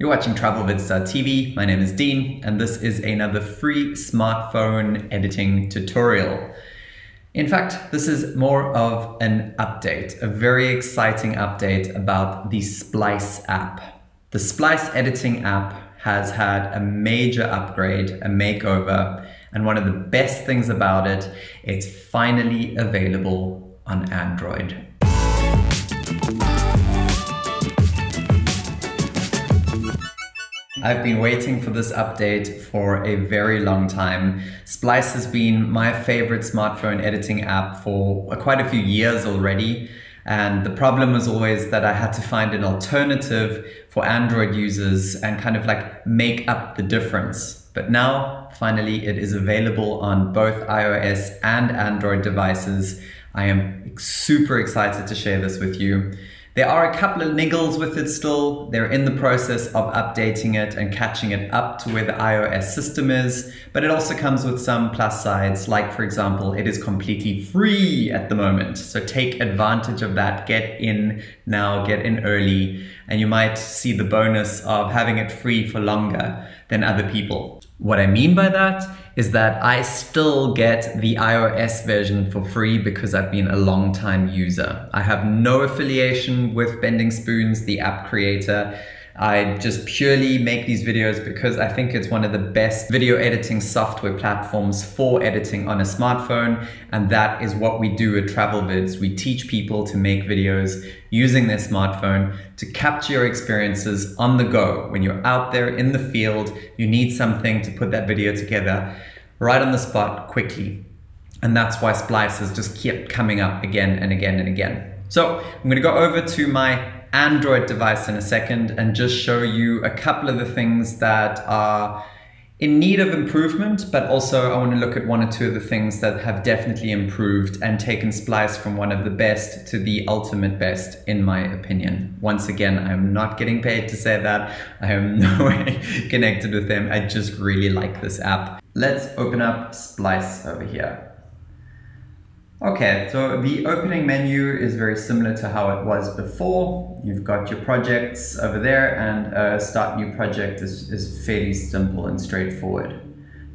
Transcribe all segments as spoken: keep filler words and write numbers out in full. You're watching TravelVidstar T V. My name is Dean, and this is another free smartphone editing tutorial. In fact, this is more of an update, a very exciting update about the Splice app. The Splice editing app has had a major upgrade, a makeover, and one of the best things about it, it's finally available on Android. I've been waiting for this update for a very long time. Splice has been my favorite smartphone editing app for quite a few years already. And the problem was always that I had to find an alternative for Android users and kind of like make up the difference. But now, finally, it is available on both iOS and Android devices. I am super excited to share this with you. There are a couple of niggles with it still. They're in the process of updating it and catching it up to where the iOS system is, but it also comes with some plus sides, like for example, it is completely free at the moment. So take advantage of that, get in now, get in early, and you might see the bonus of having it free for longer than other people. What I mean by that is that I still get the iOS version for free because I've been a long time user. I have no affiliation with Bending Spoons, the app creator. I just purely make these videos because I think it's one of the best video editing software platforms for editing on a smartphone. And that is what we do at TravelVids. We teach people to make videos using their smartphone to capture your experiences on the go. When you're out there in the field, you need something to put that video together right on the spot quickly. And that's why Splice has just kept coming up again and again and again. So I'm gonna go over to my Android device in a second and just show you a couple of the things that are in need of improvement, but also I want to look at one or two of the things that have definitely improved and taken Splice from one of the best to the ultimate best, in my opinion. Once again, I'm not getting paid to say that. I am no way connected with them. I just really like this app. Let's open up Splice over here. Okay, so the opening menu is very similar to how it was before. You've got your projects over there, and uh, start new project is, is fairly simple and straightforward.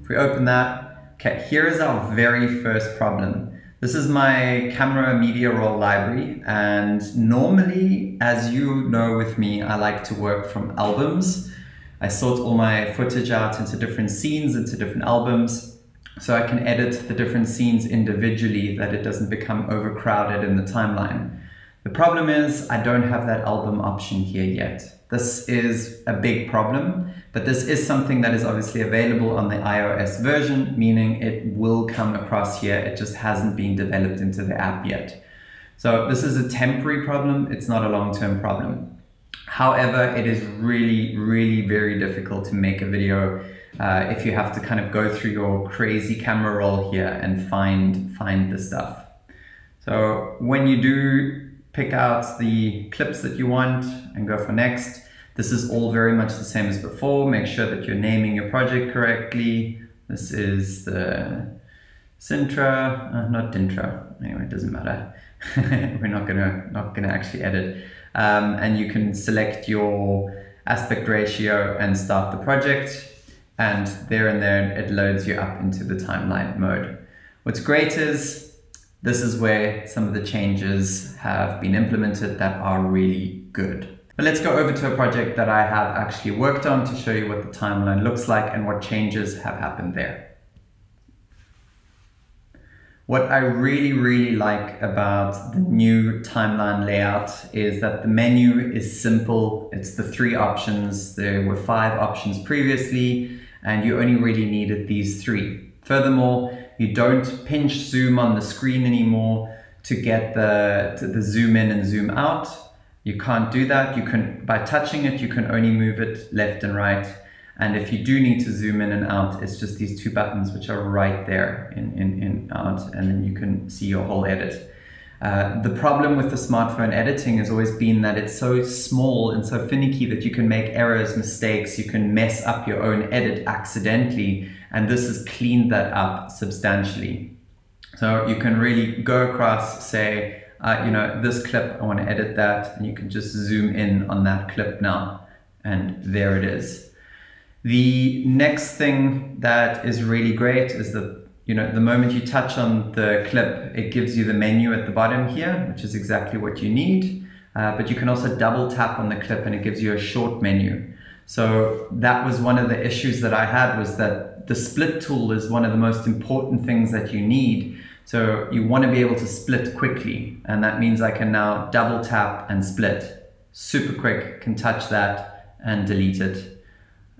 If we open that, okay, here is our very first problem. This is my camera media roll library, and normally, as you know with me, I like to work from albums. I sort all my footage out into different scenes, into different albums, so I can edit the different scenes individually, that it doesn't become overcrowded in the timeline. The problem is I don't have that album option here yet. This is a big problem, but this is something that is obviously available on the iOS version, meaning it will come across here. It just hasn't been developed into the app yet. So this is a temporary problem. It's not a long-term problem. However, it is really, really very difficult to make a video Uh, if you have to kind of go through your crazy camera roll here and find find the stuff. So when you do pick out the clips that you want and go for next, this is all very much the same as before. Make sure that you're naming your project correctly. This is the Sintra, uh, not Dintra. Anyway, it doesn't matter. We're not gonna not gonna actually edit. Um, and you can select your aspect ratio and start the project. And there and there, it loads you up into the timeline mode. What's great is this is where some of the changes have been implemented that are really good. But let's go over to a project that I have actually worked on to show you what the timeline looks like and what changes have happened there. What I really, really like about the new timeline layout is that the menu is simple. It's the three options. There were five options previously, and you only really needed these three. Furthermore, you don't pinch zoom on the screen anymore to get the, to the zoom in and zoom out. You can't do that. You can, by touching it, you can only move it left and right. And if you do need to zoom in and out, it's just these two buttons which are right there, in, in, in, out, and then you can see your whole edit. Uh, the problem with the smartphone editing has always been that it's so small and so finicky that you can make errors, mistakes, you can mess up your own edit accidentally, and this has cleaned that up substantially. So you can really go across, say, uh, you know, this clip, I want to edit that, and you can just zoom in on that clip now. And there it is. The next thing that is really great is that, you know, the moment you touch on the clip, it gives you the menu at the bottom here, which is exactly what you need. Uh, but you can also double tap on the clip and it gives you a short menu. So that was one of the issues that I had, was that the split tool is one of the most important things that you need. So you want to be able to split quickly. And that means I can now double tap and split. Super quick, can touch that and delete it.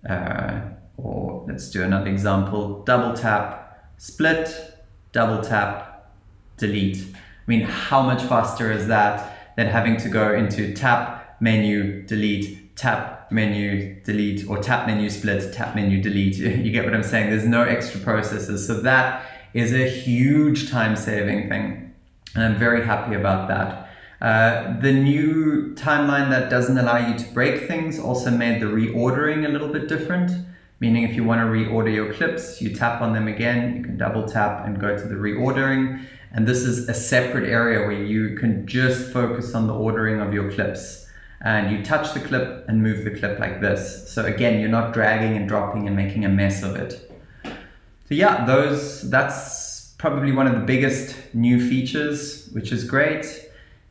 Uh, or let's do another example, double tap, split, double tap, delete. I mean, how much faster is that than having to go into tap, menu, delete, tap, menu, delete, or tap, menu, split, tap, menu, delete. You get what I'm saying? There's no extra processes. So that is a huge time saving thing. And I'm very happy about that. Uh, the new timeline that doesn't allow you to break things also made the reordering a little bit different, meaning if you want to reorder your clips, you tap on them again, you can double tap and go to the reordering. And this is a separate area where you can just focus on the ordering of your clips. And you touch the clip and move the clip like this. So again, you're not dragging and dropping and making a mess of it. So yeah, those that's probably one of the biggest new features, which is great.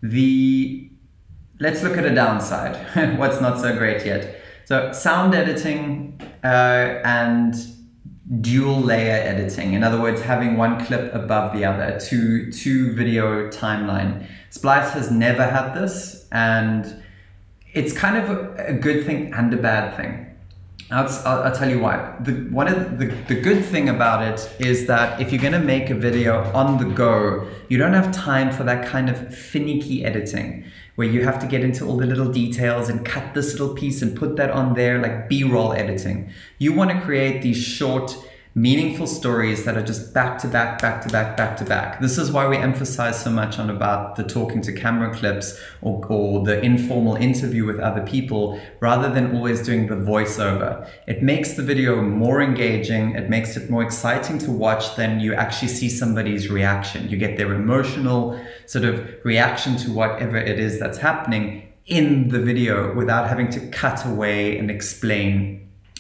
The, let's look at a downside, what's not so great yet. So sound editing uh, and dual layer editing. In other words, having one clip above the other, two, two video timeline. Splice has never had this, and it's kind of a good thing and a bad thing. I'll, I'll tell you why. The, one of the, the good thing about it is that if you're going to make a video on the go, you don't have time for that kind of finicky editing where you have to get into all the little details and cut this little piece and put that on there, like B-roll editing. You want to create these short, meaningful stories that are just back to back, back to back, back to back. This is why we emphasize so much on about the talking to camera clips or, or the informal interview with other people, rather than always doing the voiceover. It makes the video more engaging. It makes it more exciting to watch than you actually see somebody's reaction. You get their emotional sort of reaction to whatever it is that's happening in the video without having to cut away and explain.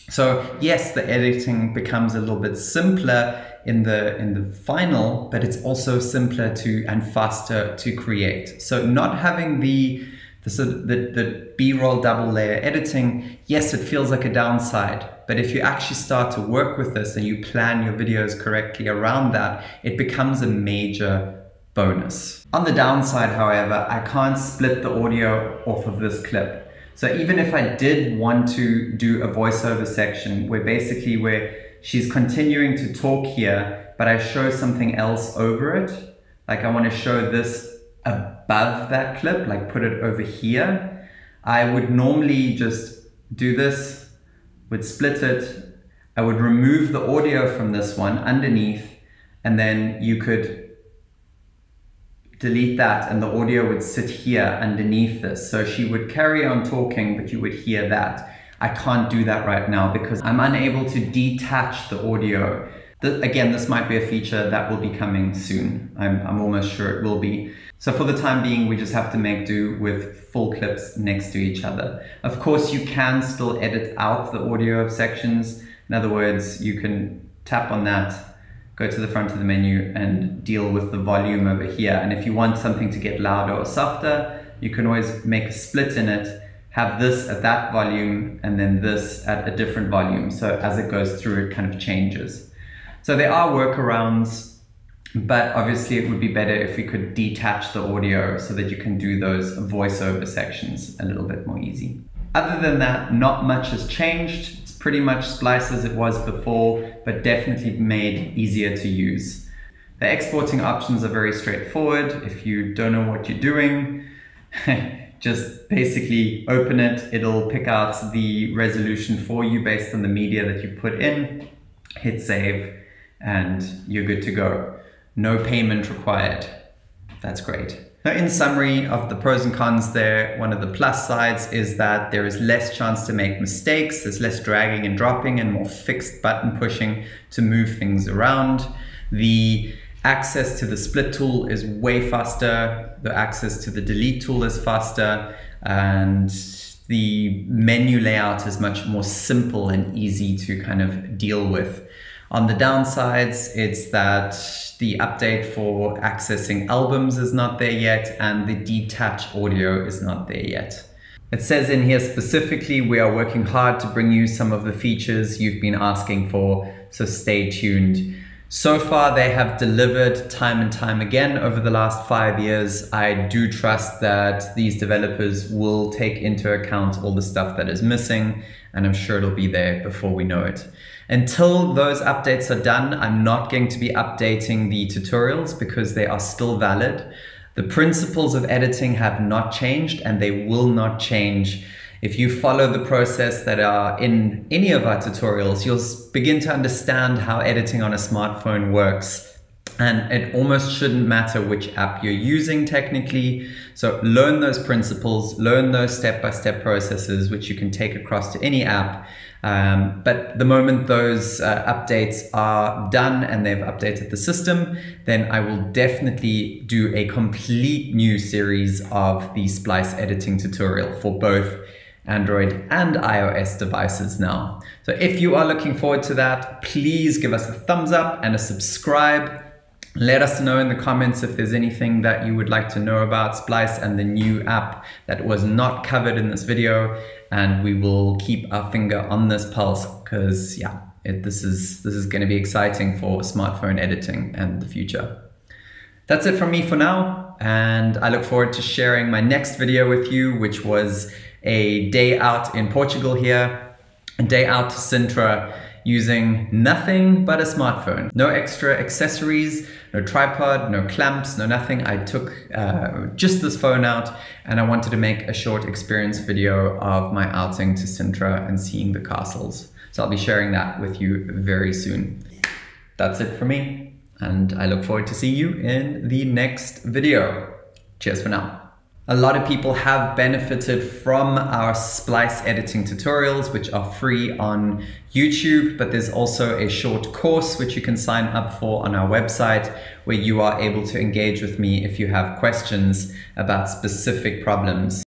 So yes, the editing becomes a little bit simpler in the in the final, but it's also simpler to and faster to create. So not having the the the, the B-roll double layer editing, yes, it feels like a downside. But if you actually start to work with this and you plan your videos correctly around that, it becomes a major bonus. On the downside, however, I can't split the audio off of this clip. So even if I did want to do a voiceover section where basically where she's continuing to talk here, but I show something else over it, like I want to show this above that clip, like put it over here, I would normally just do this, would split it, I would remove the audio from this one underneath, and then you could delete that and the audio would sit here underneath this. So she would carry on talking, but you would hear that. I can't do that right now because I'm unable to detach the audio. The, again, this might be a feature that will be coming soon. I'm, I'm almost sure it will be. So for the time being, we just have to make do with full clips next to each other. Of course, you can still edit out the audio of sections. In other words, you can tap on that, go to the front of the menu and deal with the volume over here. And if you want something to get louder or softer, you can always make a split in it, have this at that volume and then this at a different volume. So as it goes through, it kind of changes. So there are workarounds, but obviously it would be better if we could detach the audio so that you can do those voiceover sections a little bit more easy. Other than that, not much has changed. Pretty much Splice as it was before, but definitely made easier to use. The exporting options are very straightforward. If you don't know what you're doing, just basically open it. It'll pick out the resolution for you based on the media that you put in, hit save, and you're good to go. No payment required. That's great. Now, in summary of the pros and cons there, one of the plus sides is that there is less chance to make mistakes, there's less dragging and dropping and more fixed button pushing to move things around. The access to the split tool is way faster, the access to the delete tool is faster, and the menu layout is much more simple and easy to kind of deal with. On the downsides, it's that the update for accessing albums is not there yet, and the detach audio is not there yet. It says in here specifically, we are working hard to bring you some of the features you've been asking for, so stay tuned. So far, they have delivered time and time again over the last five years. I do trust that these developers will take into account all the stuff that is missing, and I'm sure it'll be there before we know it. Until those updates are done, I'm not going to be updating the tutorials because they are still valid. The principles of editing have not changed, and they will not change. If you follow the process that are in any of our tutorials, you'll begin to understand how editing on a smartphone works. And it almost shouldn't matter which app you're using technically. So learn those principles, learn those step-by-step processes, which you can take across to any app. Um, but the moment those uh, updates are done and they've updated the system, then I will definitely do a complete new series of the Splice editing tutorial for both Android and iOS devices now. So if you are looking forward to that, please give us a thumbs up and a subscribe. Let us know in the comments if there's anything that you would like to know about Splice and the new app that was not covered in this video, and we will keep our finger on this pulse because yeah, it, this is this is going to be exciting for smartphone editing and the future. That's it from me for now, and I look forward to sharing my next video with you, which was a day out in Portugal here, a day out to Sintra using nothing but a smartphone. No extra accessories, no tripod, no clamps, no nothing. I took uh, just this phone out, and I wanted to make a short experience video of my outing to Sintra and seeing the castles. So I'll be sharing that with you very soon. That's it for me, and I look forward to seeing you in the next video. Cheers for now. A lot of people have benefited from our Splice editing tutorials, which are free on YouTube, but there's also a short course which you can sign up for on our website, where you are able to engage with me if you have questions about specific problems.